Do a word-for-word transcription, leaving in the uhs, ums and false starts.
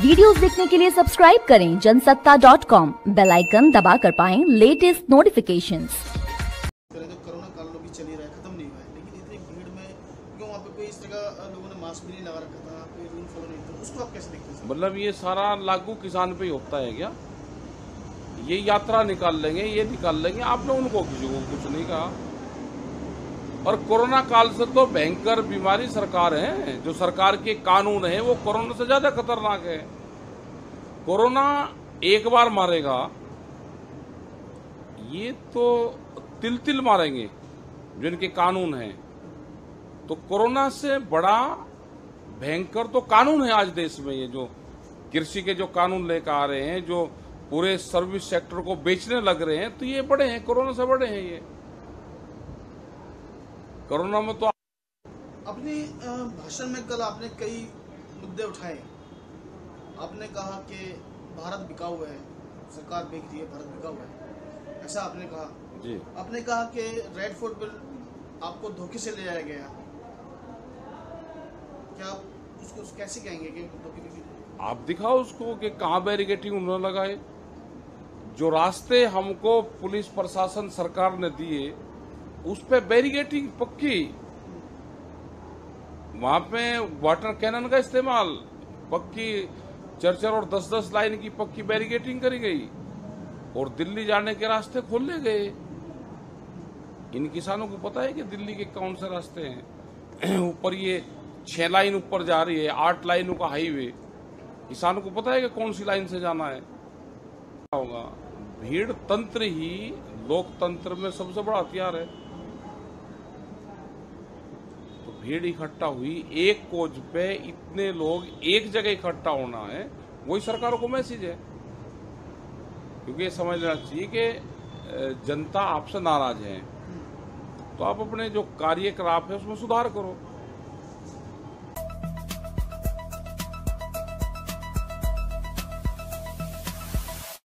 Videos देखने के लिए सब्सक्राइब करें Jansatta dot com bell icon दबा कर पाएं लेटेस्ट नोटिफिकेशन। कोरोना काल भी चल ही रहा है, खत्म नहीं हुआ है, लेकिन इतनी भीड़ में क्यों वहाँ पे कोई इस तरह लोगों ने मास्क भी नहीं लगा रखा था, कोई रूल फॉलो नहीं था, उसको आप कैसे देखते हैं? मतलब ये सारा लागू किसान पे ही होता है क्या? ये यात्रा निकाल लेंगे, ये निकाल लेंगे, आपने उनको किसी को कुछ नहीं कहा। और कोरोना काल से तो भयंकर बीमारी सरकार है, जो सरकार के कानून है वो कोरोना से ज्यादा खतरनाक है। कोरोना एक बार मारेगा, ये तो तिल तिल मारेंगे जिनके कानून हैं। तो कोरोना से बड़ा भयंकर तो कानून है आज देश में, ये जो कृषि के जो कानून लेकर आ रहे हैं, जो पूरे सर्विस सेक्टर को बेचने लग रहे हैं, तो ये बड़े हैं, कोरोना से बड़े हैं ये। कोरोना में तो अपने भाषण में कल आपने कई मुद्दे उठाए। आपने कहा कि भारत बिका हुआ है, सरकार बिक रही है, भारत बिका हुआ है, ऐसा आपने कहा जी। आपने कहा कि रेड फोर्ट पर आपको धोखे से ले जाया गया, क्या आप उसको कैसे कहेंगे कि धोखे? आप दिखाओ उसको कि कहाँ बैरिकेटिंग उन्होंने लगाए। जो रास्ते हमको पुलिस प्रशासन सरकार ने दिए उस पर बैरिकेटिंग पक्की, वहां पे वाटर कैनन का इस्तेमाल पक्की, चर्चर और दस दस लाइन की पक्की बैरिकेटिंग करी गई और दिल्ली जाने के रास्ते खोले गए। इन किसानों को पता है कि दिल्ली के कौन से रास्ते हैं। ऊपर ये छह लाइन ऊपर जा रही है, आठ लाइनों का हाईवे, किसानों को पता है कि कौन सी लाइन से जाना है। होगा भीड़ तंत्र ही लोकतंत्र में सबसे बड़ा हथियार है। तो भीड़ इकट्ठा हुई, एक कोच पे इतने लोग एक जगह इकट्ठा होना है, वही सरकारों को मैसेज है। क्योंकि ये समझ लेना चाहिए कि जनता आपसे नाराज है, तो आप अपने जो कार्यकलाप है उसमें सुधार करो।